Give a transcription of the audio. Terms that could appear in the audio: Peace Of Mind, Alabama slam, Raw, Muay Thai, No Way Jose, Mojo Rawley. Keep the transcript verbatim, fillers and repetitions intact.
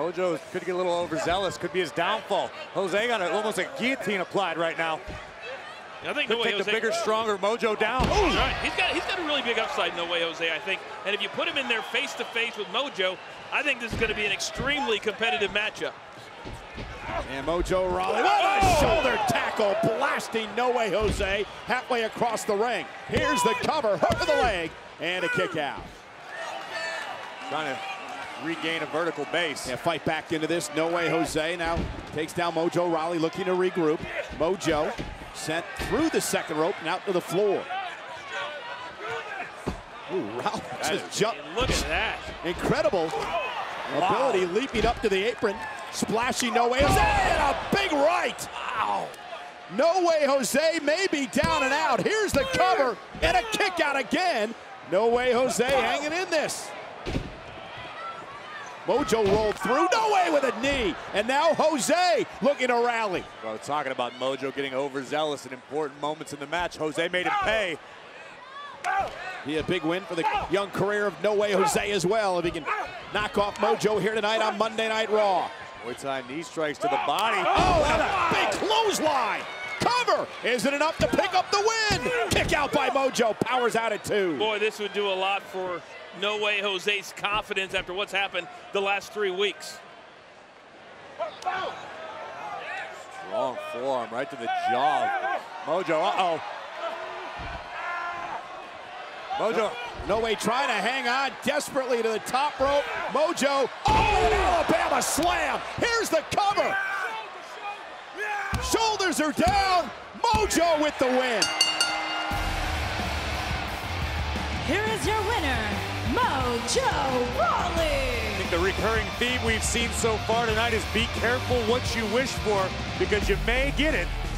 Mojo could get a little overzealous, could be his downfall. Jose got a, almost a guillotine applied right now. I think could No Way take Jose, the bigger, stronger Mojo down. That's right. He's got he's got a really big upside, No Way Jose, I think. And if you put him in there face to face with Mojo, I think this is going to be an extremely competitive matchup. And Mojo Rawley, what a oh! shoulder tackle, blasting No Way Jose halfway across the ring. Here's the cover, hook of the leg, and a kick out. Trying to regain a vertical base. Yeah, fight back into this. No Way Jose now takes down Mojo Rawley, looking to regroup. Mojo sent through the second rope and out to the floor. Ooh, Rawley just jumped. Look at that. Incredible wow. ability, leaping up to the apron. Splashy No Way Jose, and a big right. Wow. No Way Jose may be down and out. Here's the cover and a kick out again. No Way Jose hanging in this. Mojo rolled through, No Way with a knee. And now Jose looking to rally. Well, talking about Mojo getting overzealous in important moments in the match. Jose made him pay. Be a big win for the young career of No Way Jose as well. If he can knock off Mojo here tonight on Monday Night Raw. Muay Thai knee strikes to the body. Oh, and a big clothesline. Cover. Is it enough to pick up the win? Kick out by Mojo. Powers out at two. Boy, this would do a lot for No Way Jose's confidence after what's happened the last three weeks. Strong forearm right to the jaw. Mojo, uh-oh. Mojo. No, no Way trying to hang on desperately to the top rope. Mojo. Oh, an Alabama slam. Here's the cover. Shoulders are down. Mojo with the win. Here is your winner, Mojo Rawley. I think the recurring theme we've seen so far tonight is be careful what you wish for because you may get it.